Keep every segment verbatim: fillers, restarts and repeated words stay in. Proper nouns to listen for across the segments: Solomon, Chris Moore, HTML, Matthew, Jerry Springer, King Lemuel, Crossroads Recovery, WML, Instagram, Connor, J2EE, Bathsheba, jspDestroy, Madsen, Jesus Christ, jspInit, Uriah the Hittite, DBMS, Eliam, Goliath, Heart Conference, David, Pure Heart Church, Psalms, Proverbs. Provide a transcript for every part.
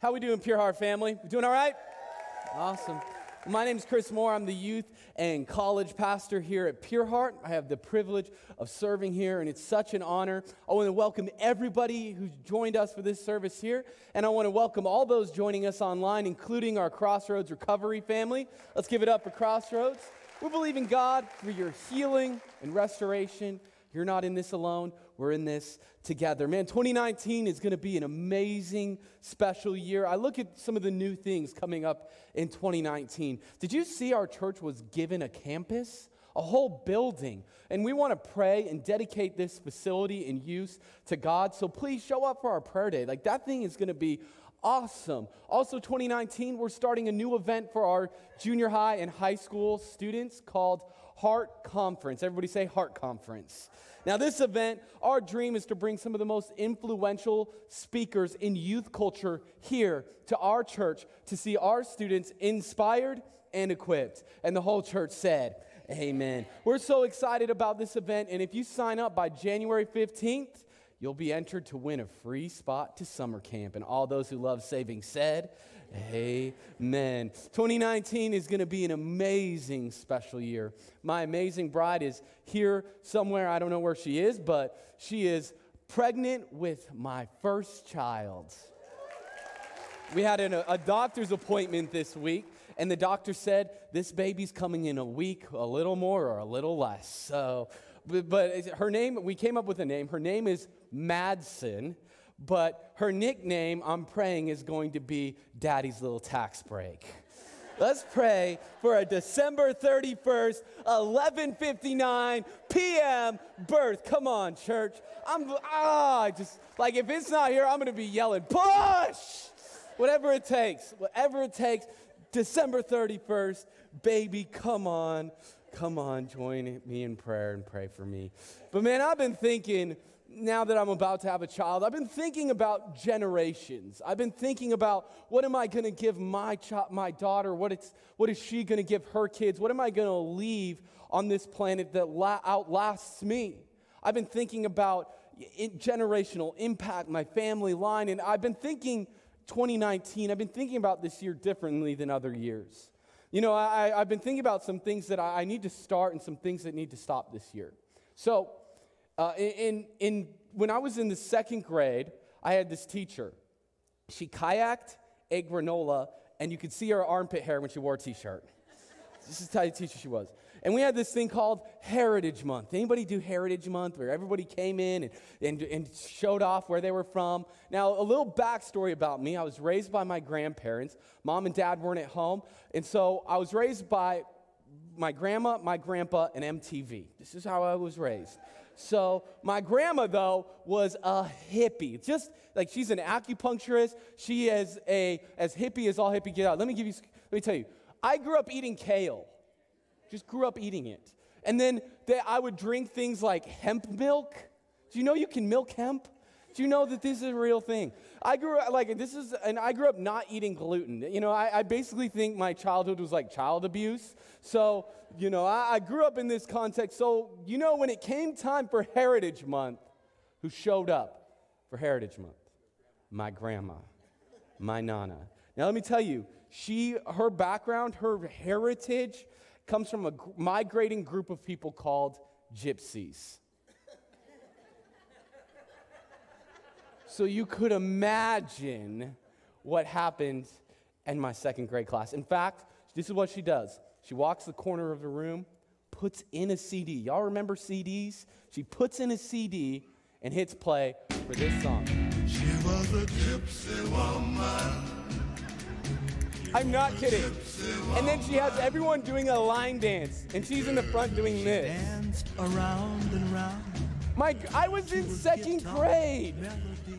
How we doing, Pure Heart family? We doing all right? Awesome. My name is Chris Moore. I'm the youth and college pastor here at Pure Heart. I have the privilege of serving here, and it's such an honor. I want to welcome everybody who's joined us for this service here, and I want to welcome all those joining us online, including our Crossroads Recovery family. Let's give it up for Crossroads. We believe in God for your healing and restoration. You're not in this alone. We're in this together. Man, twenty nineteen is going to be an amazing, special year. I look at some of the new things coming up in twenty nineteen. Did you see our church was given a campus? A whole building. And we want to pray and dedicate this facility and use to God. So please show up for our prayer day. Like, that thing is going to be awesome. Also, twenty nineteen, we're starting a new event for our junior high and high school students called Heart Conference. Everybody say Heart Conference. Now, this event, our dream is to bring some of the most influential speakers in youth culture here to our church to see our students inspired and equipped. And the whole church said, amen. We're so excited about this event, and if you sign up by January fifteenth, you'll be entered to win a free spot to summer camp. And all those who love saving said, amen. twenty nineteen is going to be an amazing, special year. My amazing bride is here somewhere. I don't know where she is, but she is pregnant with my first child. We had an, a doctor's appointment this week, and the doctor said, this baby's coming in a week, a little more or a little less. So, but, but her name, we came up with a name. Her name is Madsen. But her nickname, I'm praying, is going to be Daddy's Little Tax Break. Let's pray for a December thirty-first, eleven fifty-nine p m birth. Come on, church. I'm, ah, I just, like, if it's not here, I'm going to be yelling, push! Whatever it takes, whatever it takes. December thirty-first, baby, come on. Come on, join me in prayer and pray for me. But, man, I've been thinking, now that I'm about to have a child, I've been thinking about generations. I've been thinking about what am I going to give my child, my daughter? What it's, what is she going to give her kids? What am I going to leave on this planet that la- outlasts me? I've been thinking about it, generational impact, my family line, and I've been thinking twenty nineteen. I've been thinking about this year differently than other years. You know, I, I've been thinking about some things that I, I need to start and some things that need to stop this year. So, Uh, in, in, when I was in the second grade, I had this teacher. She kayaked, ate granola, and you could see her armpit hair when she wore a t-shirt. This is the type of teacher she was. And we had this thing called Heritage Month. Anybody do Heritage Month, where everybody came in and, and, and showed off where they were from? Now, a little backstory about me. I was raised by my grandparents. Mom and Dad weren't at home. And so I was raised by my grandma, my grandpa, and M T V. This is how I was raised. So my grandma, though, was a hippie. Just like, she's an acupuncturist. She is a as hippie as all hippie get out. Let me give you. Let me tell you. I grew up eating kale. Just grew up eating it. And then they, I would drink things like hemp milk. Do you know you can milk hemp? Do you know that this is a real thing? I grew up like this is, and I grew up not eating gluten. You know, I, I basically think my childhood was like child abuse. So, you know, I, I grew up in this context. So, you know, when it came time for Heritage Month, who showed up for Heritage Month? My grandma, my nana. Now, let me tell you, she, her background, her heritage comes from a gr- migrating group of people called gypsies. So you could imagine what happened in my second grade class. In fact, this is what she does. She walks the corner of the room, puts in a C D. Y'all remember C Ds? She puts in a C D and hits play for this song. She was a gypsy woman. I'm not kidding. And then she has everyone doing a line dance, and she's in the front doing this. She danced around and around. My, I was in second grade.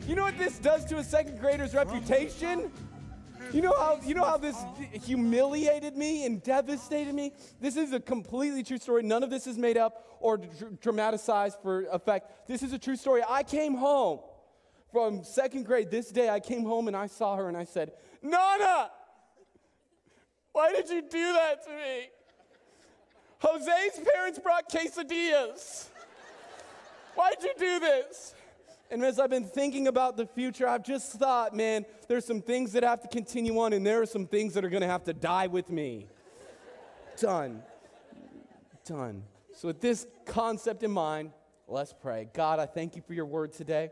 You know what this does to a second grader's reputation? You know how you know how this humiliated me and devastated me? This is a completely true story. None of this is made up or dr- dramatized for effect. This is a true story. I came home from second grade. This day I came home and I saw her and I said, Nana, why did you do that to me? Jose's parents brought quesadillas. Why'd you do this? And as I've been thinking about the future, I've just thought, man, there's some things that have to continue on, and there are some things that are going to have to die with me. Done. Done. So with this concept in mind, let's pray. God, I thank you for your word today.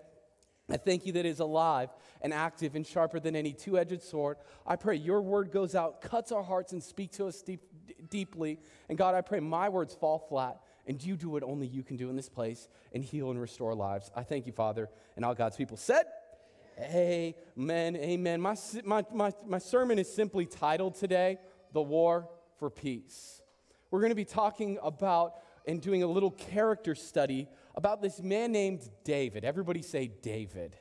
I thank you that it is alive and active and sharper than any two-edged sword. I pray your word goes out, cuts our hearts, and speaks to us deep, d- deeply. And God, I pray my words fall flat, and you do what only you can do in this place and heal and restore lives. I thank you, Father, and all God's people said, amen, amen. My, my, my, my sermon is simply titled today, The War for Peace. We're going to be talking about and doing a little character study about this man named David. Everybody say David.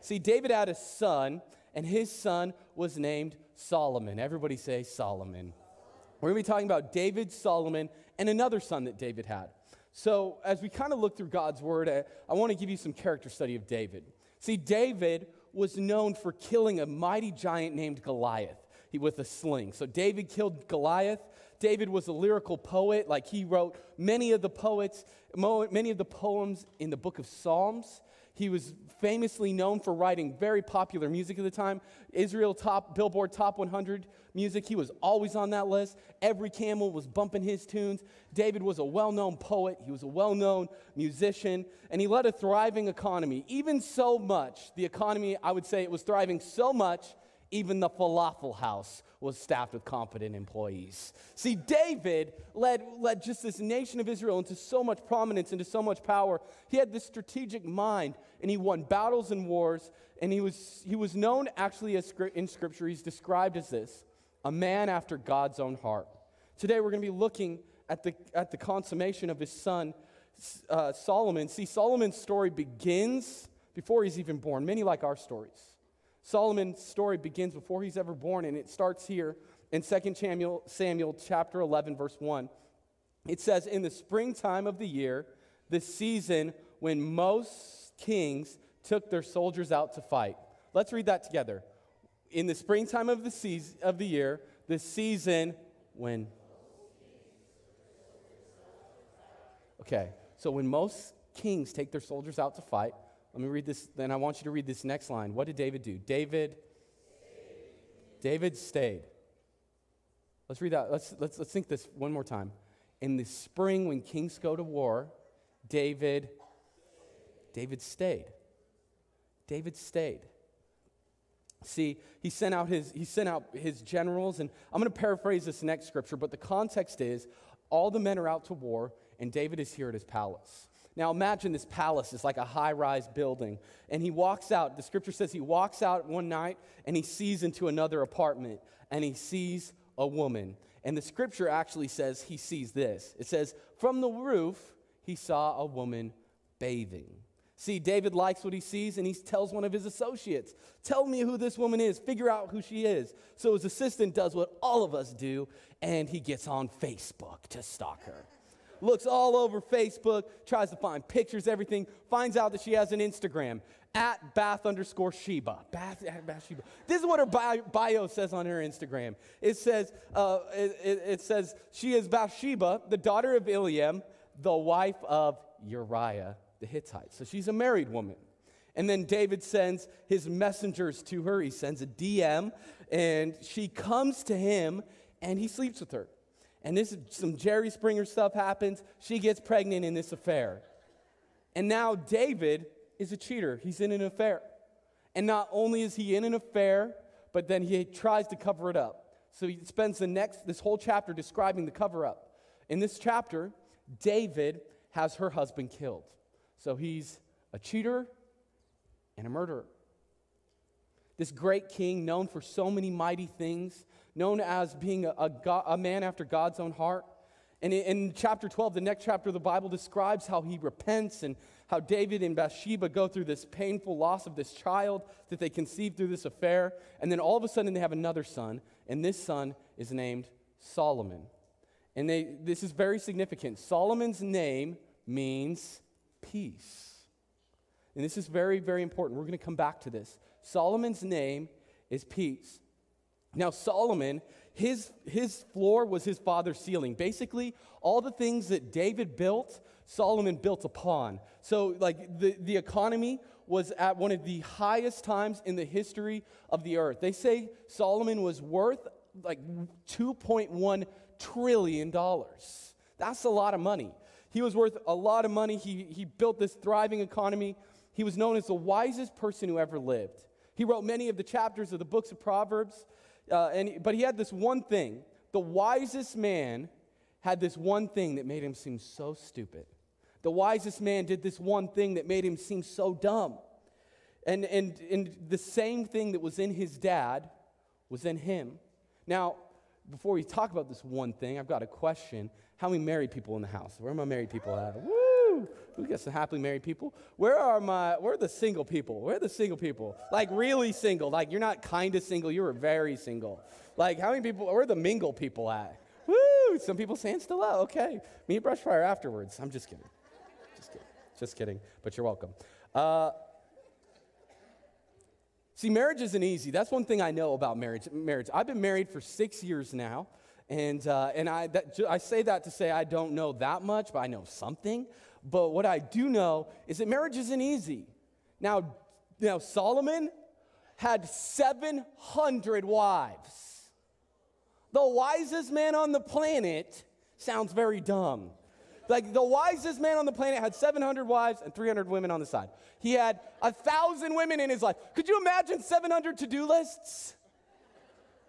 See, David had a son, and his son was named Solomon. Everybody say Solomon. We're going to be talking about David, Solomon, and another son that David had. So as we kind of look through God's word, I, I want to give you some character study of David. See, David was known for killing a mighty giant named Goliath with a sling. So David killed Goliath. David was a lyrical poet. Like, he wrote many of the poets, many of the poems in the book of Psalms. He was famously known for writing very popular music at the time. Israel top, Billboard Top one hundred music. He was always on that list. Every camel was bumping his tunes. David was a well-known poet. He was a well-known musician. And he led a thriving economy. Even so much, the economy, I would say it was thriving so much, even the falafel house was staffed with competent employees. See, David led, led just this nation of Israel into so much prominence, into so much power. He had this strategic mind, and he won battles and wars, and he was, he was known actually as, in Scripture, he's described as this, a man after God's own heart. Today we're going to be looking at the, at the consummation of his son, uh, Solomon. See, Solomon's story begins before he's even born, many like our stories. Solomon's story begins before he's ever born, and it starts here in Second Samuel, Samuel chapter eleven, verse one. It says, in the springtime of the year, the season when most kings took their soldiers out to fight. Let's read that together. In the springtime of the season of the year, the season when... Okay, so when most kings take their soldiers out to fight, let me read this, then I want you to read this next line. What did David do? David stayed. David stayed. Let's read that. Let's, let's, let's think this one more time. In the spring when kings go to war, David, David stayed. David stayed. See, he sent out his, he sent out his generals, and I'm going to paraphrase this next scripture, but the context is all the men are out to war, and David is here at his palace. Now imagine this palace is like a high-rise building, and he walks out. The scripture says he walks out one night, and he sees into another apartment, and he sees a woman. And the scripture actually says he sees this. It says, from the roof, he saw a woman bathing. See, David likes what he sees, and he tells one of his associates, tell me who this woman is. Figure out who she is. So his assistant does what all of us do, and he gets on Facebook to stalk her. Looks all over Facebook, tries to find pictures, everything, finds out that she has an Instagram, at Bath underscore Sheba. Bath, at Bathsheba. This is what her bio, bio says on her Instagram. It says, uh, it, it says, she is Bathsheba, the daughter of Eliam, the wife of Uriah the Hittite. So she's a married woman. And then David sends his messengers to her. He sends a D M, and she comes to him, and he sleeps with her. And this is some Jerry Springer stuff happens. She gets pregnant in this affair. And now David is a cheater. He's in an affair. And not only is he in an affair, but then he tries to cover it up. So he spends the next, this whole chapter describing the cover up. In this chapter, David has her husband killed. So he's a cheater and a murderer. This great king, known for so many mighty things, known as being a, a, God, a man after God's own heart. And in, in chapter twelve, the next chapter of the Bible describes how he repents and how David and Bathsheba go through this painful loss of this child that they conceived through this affair. And then all of a sudden they have another son, and this son is named Solomon. And they, this is very significant. Solomon's name means peace. And this is very, very important. We're going to come back to this. Solomon's name is peace. Now, Solomon, his, his floor was his father's ceiling. Basically, all the things that David built, Solomon built upon. So, like, the, the economy was at one of the highest times in the history of the earth. They say Solomon was worth like two point one trillion dollars. That's a lot of money. He was worth a lot of money. He, he built this thriving economy. He was known as the wisest person who ever lived. He wrote many of the chapters of the books of Proverbs, uh, and but he had this one thing. The wisest man had this one thing that made him seem so stupid. The wisest man did this one thing that made him seem so dumb. And, and, and the same thing that was in his dad was in him. Now, before we talk about this one thing, I've got a question. How many married people in the house? Where are my married people at? Woo! We got some happily married people. Where are my, where are the single people? Where are the single people? Like really single. Like you're not kind of single, you were very single. Like how many people, where are the mingle people at? Woo! Some people saying still out. Okay. Me and Brushfire afterwards. I'm just kidding. Just kidding. Just kidding. But you're welcome. Uh, see, marriage isn't easy. That's one thing I know about marriage. Marriage. I've been married for six years now. And uh, and I that, I say that to say I don't know that much, but I know something. But what I do know is that marriage isn't easy. Now, now Solomon had seven hundred wives. The wisest man on the planet sounds very dumb. Like the wisest man on the planet had seven hundred wives and three hundred women on the side. He had one thousand women in his life. Could you imagine seven hundred to-do lists?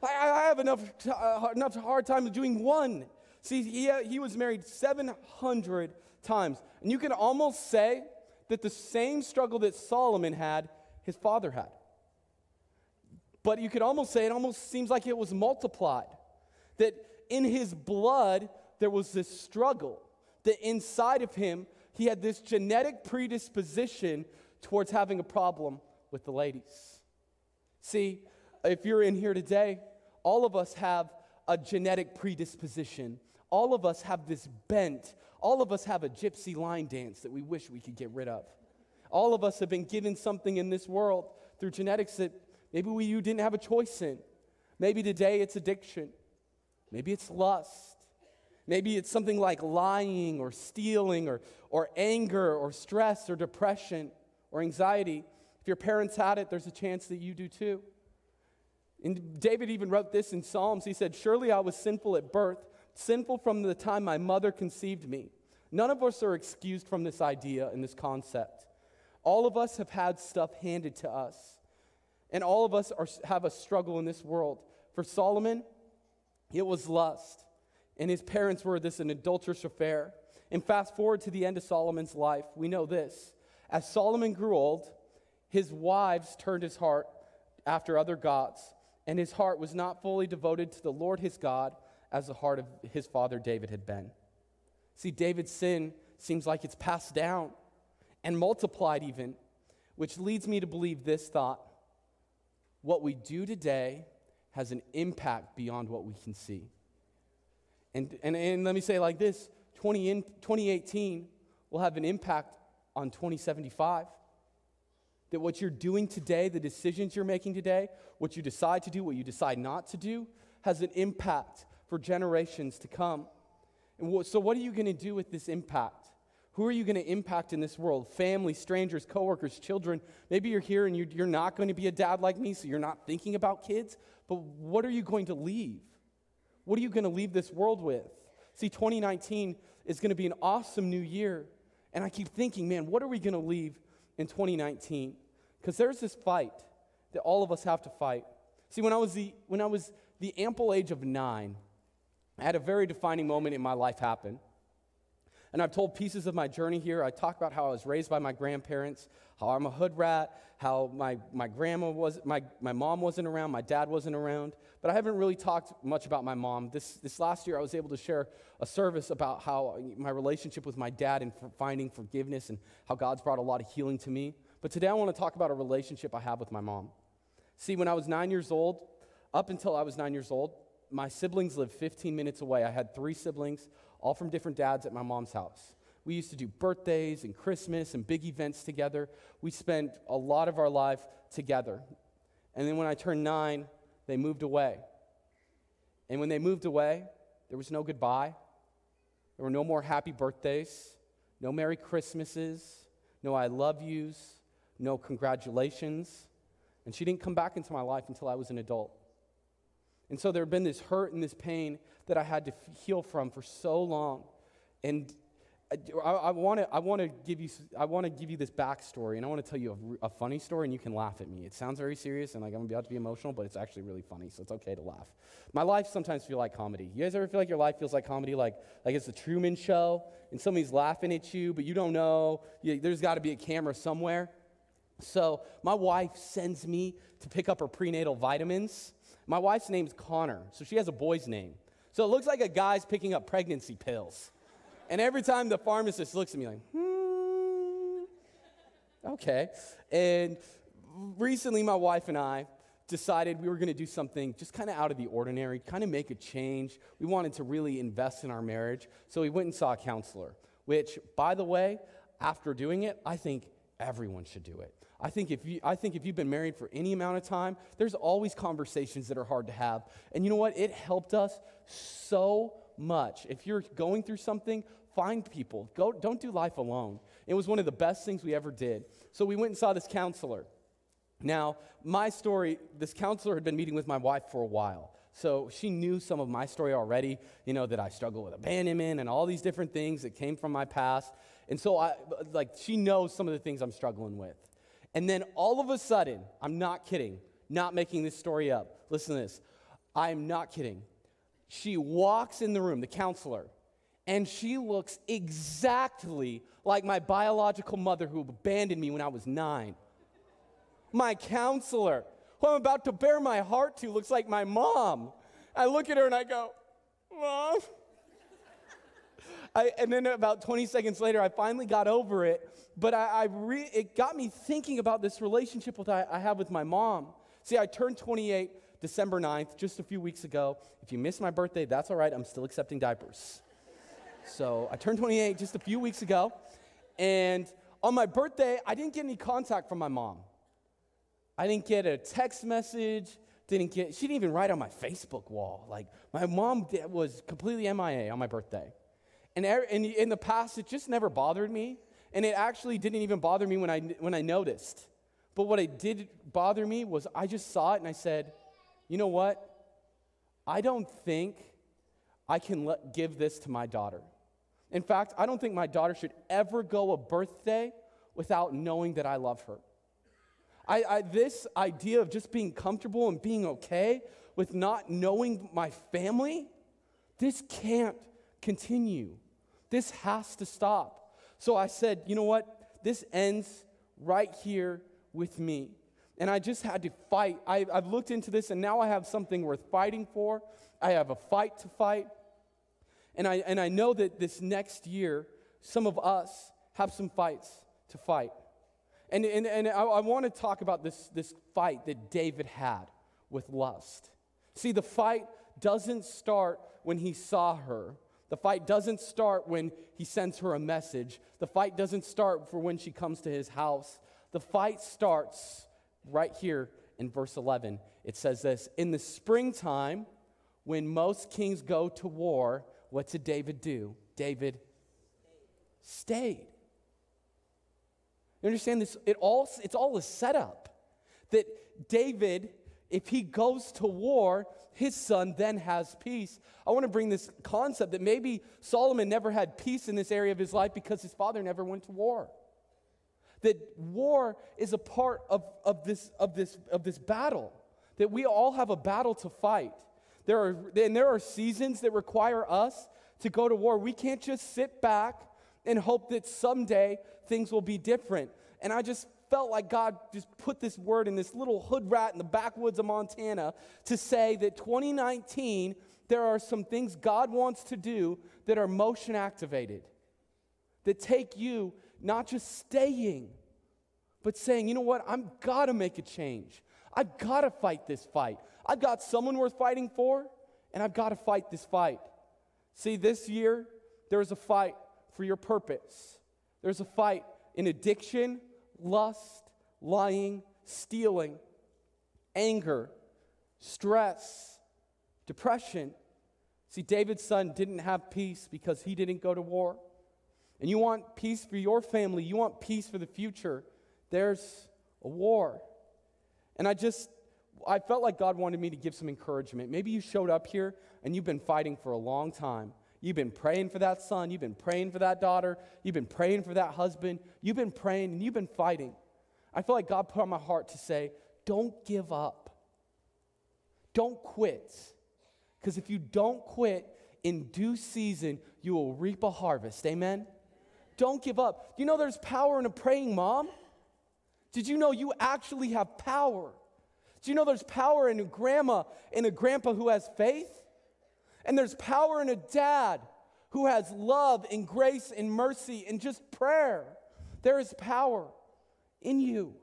I have enough uh, enough hard time doing one. See, he, he was married seven hundred times. And you can almost say that the same struggle that Solomon had, his father had. But you could almost say it almost seems like it was multiplied. That in his blood, there was this struggle. That inside of him, he had this genetic predisposition towards having a problem with the ladies. See, if you're in here today, all of us have a genetic predisposition. All of us have this bent. All of us have a gypsy line dance that we wish we could get rid of. All of us have been given something in this world through genetics that maybe we, you didn't have a choice in. Maybe today it's addiction. Maybe it's lust. Maybe it's something like lying or stealing or, or anger or stress or depression or anxiety. If your parents had it, there's a chance that you do too. And David even wrote this in Psalms. He said, "Surely I was sinful at birth, sinful from the time my mother conceived me." None of us are excused from this idea and this concept. All of us have had stuff handed to us. And all of us are, have a struggle in this world. For Solomon, it was lust. And his parents were this an adulterous affair. And fast forward to the end of Solomon's life, we know this. As Solomon grew old, his wives turned his heart after other gods. And his heart was not fully devoted to the Lord his God as the heart of his father David had been. See, David's sin seems like it's passed down and multiplied even, which leads me to believe this thought. What we do today has an impact beyond what we can see. And, and, and let me say it like this, twenty in, twenty eighteen will have an impact on twenty seventy-five. That what you're doing today, the decisions you're making today, what you decide to do, what you decide not to do, has an impact for generations to come. And so what are you going to do with this impact? Who are you going to impact in this world? Family, strangers, coworkers, children. Maybe you're here and you're not going to be a dad like me, so you're not thinking about kids. But what are you going to leave? What are you going to leave this world with? See, twenty nineteen is going to be an awesome new year. And I keep thinking, man, what are we going to leave in twenty nineteen? Because there's this fight that all of us have to fight. See, when I was the when I was the ample age of nine, I had a very defining moment in my life happen. And I've told pieces of my journey here. I talk about how I was raised by my grandparents, how I'm a hood rat, how my, my grandma was my, my mom wasn't around, my dad wasn't around. But I haven't really talked much about my mom. This this last year I was able to share a service about how my relationship with my dad and for finding forgiveness and how God's brought a lot of healing to me. But today I want to talk about a relationship I have with my mom. See, when I was nine years old, up until I was nine years old, my siblings lived fifteen minutes away. I had three siblings, all from different dads at my mom's house. We used to do birthdays and Christmas and big events together. We spent a lot of our life together. And then when I turned nine, they moved away. And when they moved away, there was no goodbye. There were no more happy birthdays, no Merry Christmases, no I love yous, no congratulations. And she didn't come back into my life until I was an adult. And so there had been this hurt and this pain that I had to f- heal from for so long. And I, I want to I want to give you I want to give you this backstory, and I want to tell you a, a funny story, and you can laugh at me. It sounds very serious, and like I'm gonna be about to be emotional, but it's actually really funny, so it's okay to laugh. My life sometimes feels like comedy. You guys ever feel like your life feels like comedy, like like it's the Truman Show, and somebody's laughing at you, but you don't know. You, there's got to be a camera somewhere. So my wife sends me to pick up her prenatal vitamins. My wife's name's Connor, so she has a boy's name. So it looks like a guy's picking up pregnancy pills. And every time the pharmacist looks at me like, hmm, okay. And recently my wife and I decided we were going to do something just kind of out of the ordinary, kind of make a change. We wanted to really invest in our marriage. So we went and saw a counselor, which, by the way, after doing it, I think everyone should do it. I think if you, I think if you've been married for any amount of time, there's always conversations that are hard to have. And you know what? It helped us so much. If you're going through something, find people. Go, don't do life alone. It was one of the best things we ever did. So we went and saw this counselor. Now, my story, this counselor had been meeting with my wife for a while. So she knew some of my story already, you know, that I struggle with abandonment and all these different things that came from my past. And so I, like, she knows some of the things I'm struggling with. And then all of a sudden, I'm not kidding, not making this story up. Listen to this. I'm not kidding. She walks in the room, the counselor, and she looks exactly like my biological mother who abandoned me when I was nine. My counselor, who I'm about to bear my heart to, looks like my mom. I look at her and I go, Mom. I, and then about twenty seconds later, I finally got over it. But I, I re- it got me thinking about this relationship with I, I have with my mom. See, I turned twenty-eight December ninth, just a few weeks ago. If you missed my birthday, that's all right. I'm still accepting diapers. So I turned twenty-eight just a few weeks ago. And on my birthday, I didn't get any contact from my mom. I didn't get a text message. Didn't get. She didn't even write on my Facebook wall. Like, my mom did, was completely M I A on my birthday. And er, in, in the past, it just never bothered me. And it actually didn't even bother me when I, when I noticed. But what it did bother me was I just saw it and I said, you know what? I don't think I can let, give this to my daughter. In fact, I don't think my daughter should ever go a birthday without knowing that I love her. I, I, this idea of just being comfortable and being okay with not knowing my family, this can't continue. This has to stop. So I said, you know what? This ends right here with me. And I just had to fight. I, I've looked into this, and now I have something worth fighting for. I have a fight to fight. And I and I know that this next year, some of us have some fights to fight. And, and, and I, I want to talk about this, this fight that David had with lust. See, the fight doesn't start when he saw her. The fight doesn't start when he sends her a message. The fight doesn't start for when she comes to his house. The fight starts right here in verse eleven. It says this: in the springtime, when most kings go to war, what did David do? David stayed. You understand this? It all, it's all a setup. That David, if he goes to war, his son then has peace. I want to bring this concept that maybe Solomon never had peace in this area of his life because his father never went to war. That war is a part of, of this of this of this battle. That we all have a battle to fight. There are and there are seasons that require us to go to war. We can't just sit back and hope that someday things will be different. And I just felt like God just put this word in this little hood rat in the backwoods of Montana to say that twenty nineteen, there are some things God wants to do that are motion activated, that take you not just staying, but saying, you know what, I've got to make a change. I've got to fight this fight. I've got someone worth fighting for, and I've got to fight this fight. See, this year, there's a fight for your purpose. There's a fight in addiction, lust, lying, stealing, anger, stress, depression. See, David's son didn't have peace because he didn't go to war. And you want peace for your family, you want peace for the future, there's a war. And I just, I felt like God wanted me to give some encouragement. Maybe you showed up here and you've been fighting for a long time. You've been praying for that son. You've been praying for that daughter. You've been praying for that husband. You've been praying and you've been fighting. I feel like God put on my heart to say, don't give up. Don't quit. Because if you don't quit, in due season, you will reap a harvest. Amen? Don't give up. You know there's power in a praying mom? Did you know you actually have power? Do you know there's power in a grandma and a grandpa who has faith? And there's power in a dad who has love and grace and mercy and just prayer. There is power in you.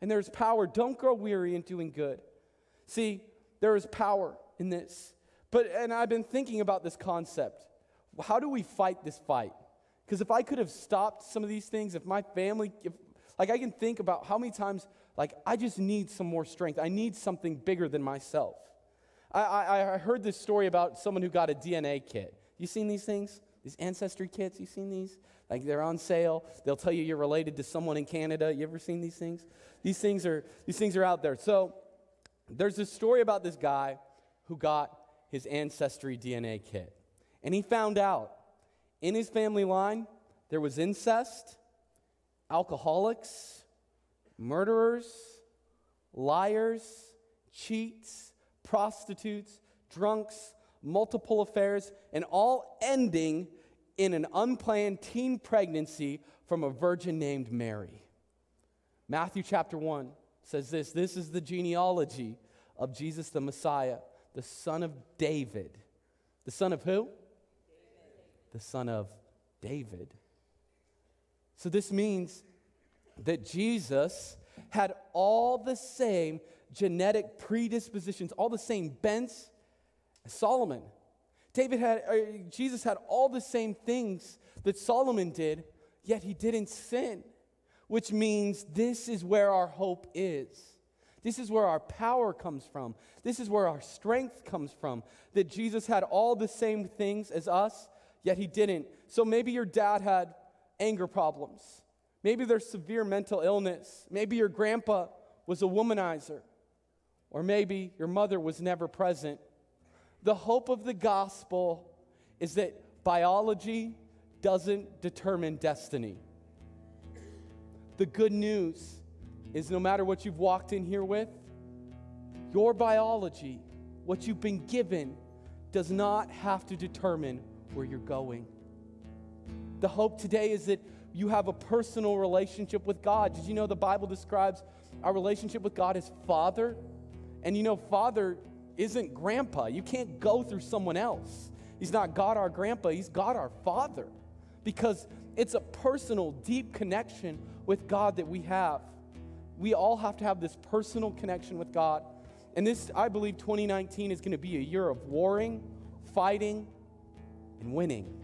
And there's power. Don't grow weary in doing good. See, there is power in this. But, and I've been thinking about this concept. How do we fight this fight? Because if I could have stopped some of these things, if my family, if, like I can think about how many times, like I just need some more strength. I need something bigger than myself. I, I, I heard this story about someone who got a D N A kit. You seen these things? These ancestry kits, you seen these? Like they're on sale. They'll tell you you're related to someone in Canada. You ever seen these things? These things are, these things are out there. So there's this story about this guy who got his ancestry D N A kit. And he found out in his family line there was incest, alcoholics, murderers, liars, cheats, prostitutes, drunks, multiple affairs, and all ending in an unplanned teen pregnancy from a virgin named Mary. Matthew chapter one says this, this is the genealogy of Jesus the Messiah, the son of David. The son of who? David. The son of David. So this means that Jesus had all the same genetic predispositions, all the same bents as Solomon. David had, or Jesus had all the same things that Solomon did, yet he didn't sin, which means this is where our hope is. This is where our power comes from. This is where our strength comes from, that Jesus had all the same things as us, yet he didn't. So maybe your dad had anger problems. Maybe there's severe mental illness. Maybe your grandpa was a womanizer. Or maybe your mother was never present. The hope of the gospel is that biology doesn't determine destiny. The good news is no matter what you've walked in here with, your biology, what you've been given, does not have to determine where you're going. The hope today is that you have a personal relationship with God. Did you know the Bible describes our relationship with God as Father? And you know, Father isn't Grandpa. You can't go through someone else. He's not God our Grandpa. He's God our Father. Because it's a personal, deep connection with God that we have. We all have to have this personal connection with God. And this, I believe, twenty nineteen is going to be a year of warring, fighting, and winning.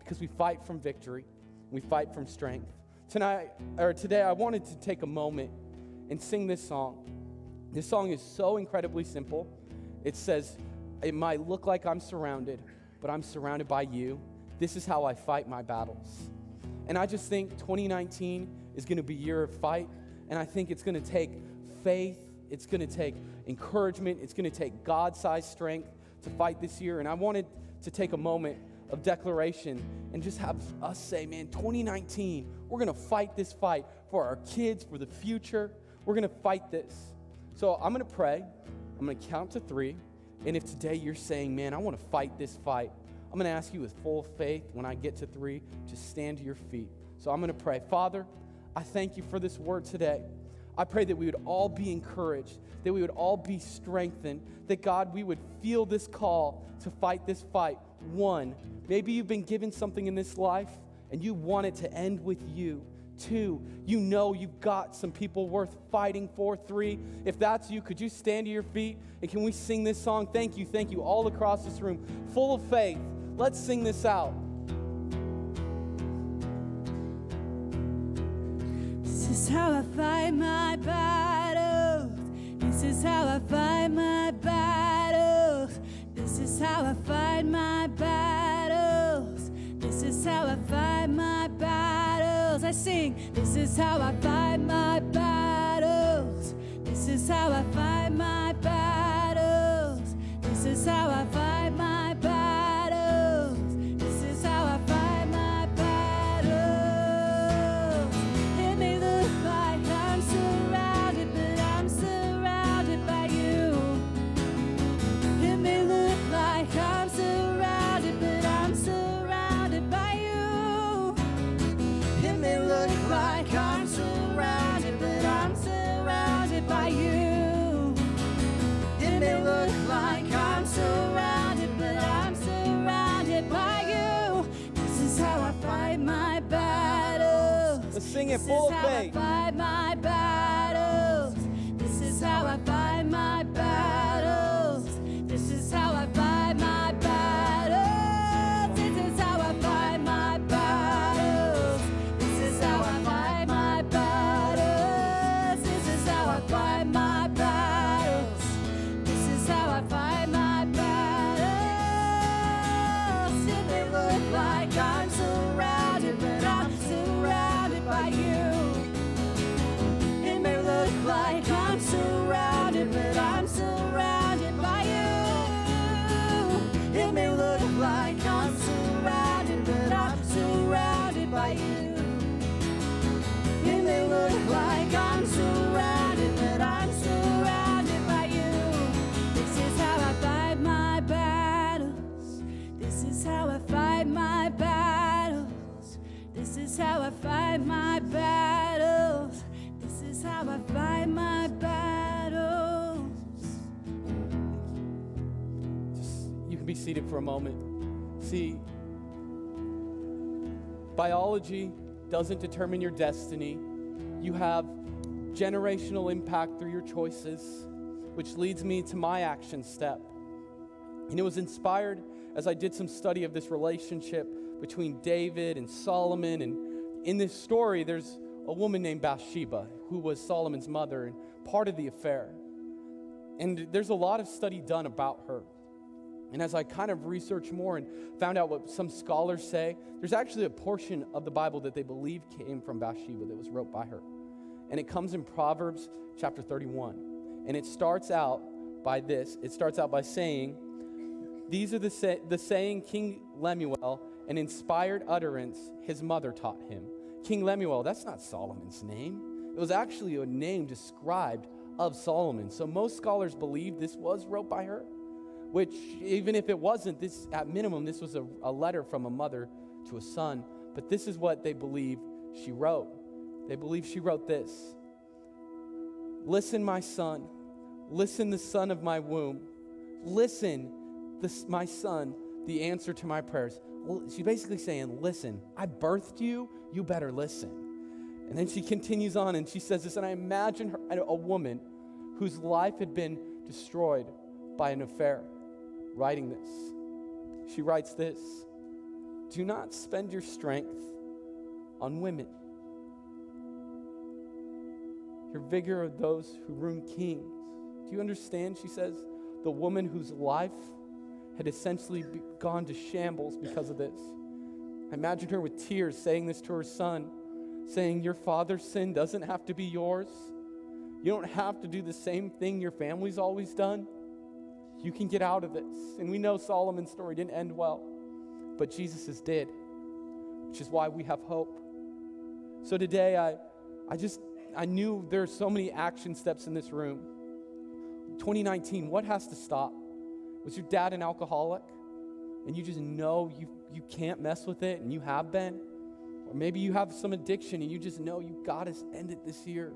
Because we fight from victory. We fight from strength. Tonight, or today, I wanted to take a moment and sing this song. This song is so incredibly simple. It says, it might look like I'm surrounded, but I'm surrounded by you. This is how I fight my battles. And I just think twenty nineteen is going to be a year of fight, and I think it's going to take faith, it's going to take encouragement, it's going to take God-sized strength to fight this year. And I wanted to take a moment of declaration and just have us say, man, twenty nineteen, we're going to fight this fight for our kids, for the future. We're going to fight this. So I'm going to pray, I'm going to count to three, and if today you're saying, man, I want to fight this fight, I'm going to ask you with full faith when I get to three, just stand to your feet. So I'm going to pray. Father, I thank you for this word today. I pray that we would all be encouraged, that we would all be strengthened, that God, we would feel this call to fight this fight. One, maybe you've been given something in this life and you want it to end with you. Two, you know you've got some people worth fighting for. Three, if that's you, could you stand to your feet and can we sing this song? Thank you, thank you, all across this room, full of faith. Let's sing this out. This is how I fight my battles. This is how I fight my battles. This is how I fight my battles. This is how I fight my battles. I sing. This is how I fight my battles. This is how I fight my battles. This is how I fight my battles. This is how I fight my battles. It may look like I'm surrounded, but I'm surrounded by you. It may look like I'm surrounded, but I'm surrounded by you. It may look like I'm surrounded, but I'm surrounded by you. It may look like I'm surrounded, but I'm surrounded by you. This is how I fight my battles. Let's sing it full faith. This is how I fight my battles. This is how I fight my battles. This is how I fight my battles. This is how I fight my battles. This is how I fight my battles. This is how I fight my battles. This is how I fight my battles. It may look like I'm surrounded, but I'm surrounded by you. It may look like I'm surrounded, but I'm surrounded by you. It may look like I'm surrounded, but I'm surrounded by you. It may look like I'm surrounded, but I'm surrounded by you. This is how I fight my battles. This is how I fight my battles. This is how I fight my battles. This is how I fight my battles. Just, you can be seated for a moment. See, biology doesn't determine your destiny. You have generational impact through your choices, which leads me to my action step. And it was inspired as I did some study of this relationship between David and Solomon. And in this story, there's a woman named Bathsheba, who was Solomon's mother and part of the affair. And there's a lot of study done about her. And as I kind of researched more and found out what some scholars say, there's actually a portion of the Bible that they believe came from Bathsheba that was wrote by her. And it comes in Proverbs chapter thirty-one. And it starts out by this. It starts out by saying, these are the, say the saying King Lemuel, an inspired utterance his mother taught him. King Lemuel, that's not Solomon's name. It was actually a name described of Solomon. So most scholars believe this was wrote by her, which even if it wasn't, this at minimum, this was a, a letter from a mother to a son. But this is what they believe she wrote. They believe she wrote this. Listen, my son. Listen, the son of my womb. Listen, this, my son, the answer to my prayers. She's basically saying, listen, I birthed you, you better listen. And then she continues on and she says this, and I imagine her, a woman whose life had been destroyed by an affair, writing this. She writes this, do not spend your strength on women. Your vigor are those who ruin kings. Do you understand, she says, the woman whose life had essentially gone to shambles because of this. I imagine her with tears saying this to her son, saying, your father's sin doesn't have to be yours. You don't have to do the same thing your family's always done. You can get out of this. And we know Solomon's story didn't end well, but Jesus's did, which is why we have hope. So today, I, I just, I knew there's so many action steps in this room. twenty nineteen, what has to stop? Was your dad an alcoholic? And you just know you, you can't mess with it, and you have been? Or maybe you have some addiction, and you just know you gotta end it this year.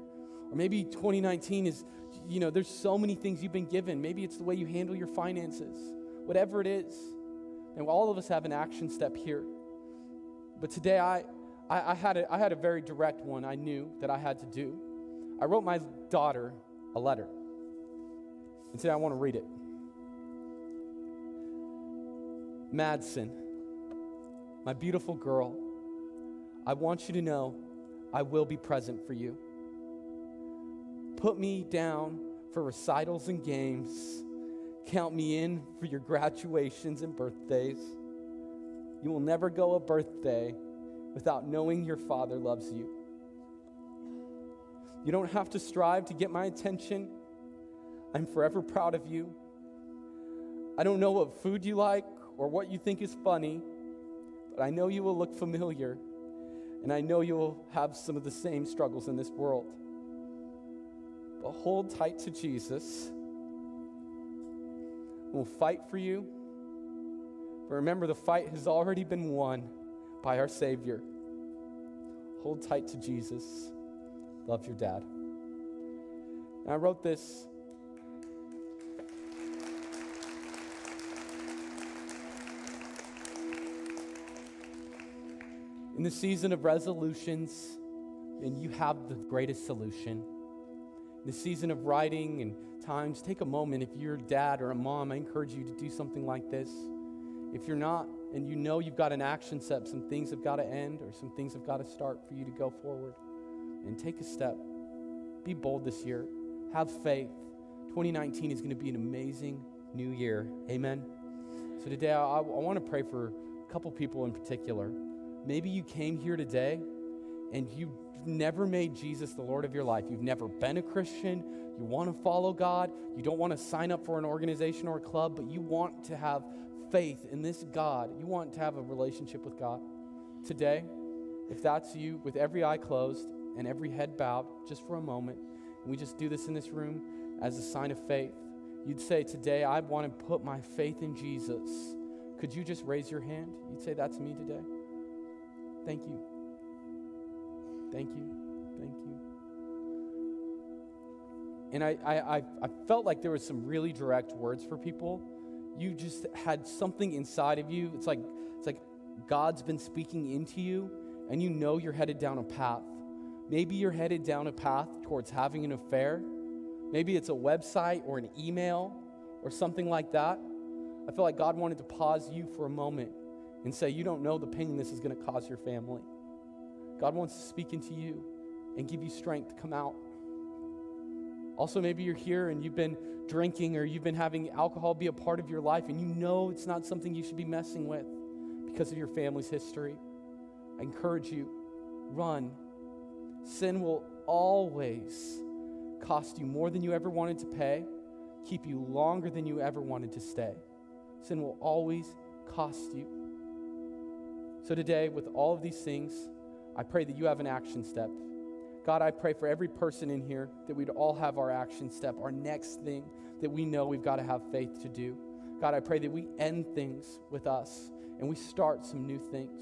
Or maybe twenty nineteen is, you know, there's so many things you've been given. Maybe it's the way you handle your finances, whatever it is. And all of us have an action step here. But today I, I, I, had a, I had a very direct one I knew that I had to do. I wrote my daughter a letter. And today I want to read it. Madsen, my beautiful girl, I want you to know I will be present for you. Put me down for recitals and games. Count me in for your graduations and birthdays. You will never go a birthday without knowing your Father loves you. You don't have to strive to get my attention. I'm forever proud of you. I don't know what food you like or what you think is funny, but I know you will look familiar, and I know you will have some of the same struggles in this world. But hold tight to Jesus. We'll fight for you. But remember, the fight has already been won by our Savior. Hold tight to Jesus. Love your dad. And I wrote this. In the season of resolutions, and you have the greatest solution. In the season of writing and times, take a moment. If you're a dad or a mom, I encourage you to do something like this. If you're not, and you know you've got an action step, some things have got to end or some things have got to start for you to go forward. And take a step. Be bold this year. Have faith. twenty nineteen is going to be an amazing new year. Amen. So today, I, I want to pray for a couple people in particular. Maybe you came here today and you've never made Jesus the Lord of your life. You've never been a Christian. You want to follow God. You don't want to sign up for an organization or a club, but you want to have faith in this God. You want to have a relationship with God. Today, if that's you, with every eye closed and every head bowed, just for a moment, and we just do this in this room as a sign of faith, you'd say, today, I want to put my faith in Jesus. Could you just raise your hand? You'd say, that's me today. Thank you. Thank you. Thank you. And I, I, I felt like there was some really direct words for people. You just had something inside of you. It's like, it's like God's been speaking into you, and you know you're headed down a path. Maybe you're headed down a path towards having an affair. Maybe it's a website or an email or something like that. I feel like God wanted to pause you for a moment and say, you don't know the pain this is going to cause your family. God wants to speak into you and give you strength to come out. Also, maybe you're here and you've been drinking or you've been having alcohol be a part of your life, and you know it's not something you should be messing with because of your family's history. I encourage you, run. Sin will always cost you more than you ever wanted to pay, keep you longer than you ever wanted to stay. Sin will always cost you. So today, with all of these things, I pray that you have an action step. God, I pray for every person in here that we'd all have our action step, our next thing that we know we've got to have faith to do. God, I pray that we end things with us and we start some new things.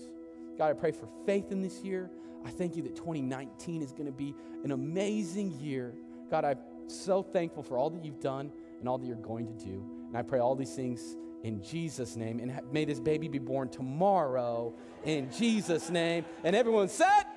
God, I pray for faith in this year. I thank you that twenty nineteen is going to be an amazing year. God, I'm so thankful for all that you've done and all that you're going to do. And I pray all these things in Jesus' name, and may this baby be born tomorrow in Jesus' name. And everyone said,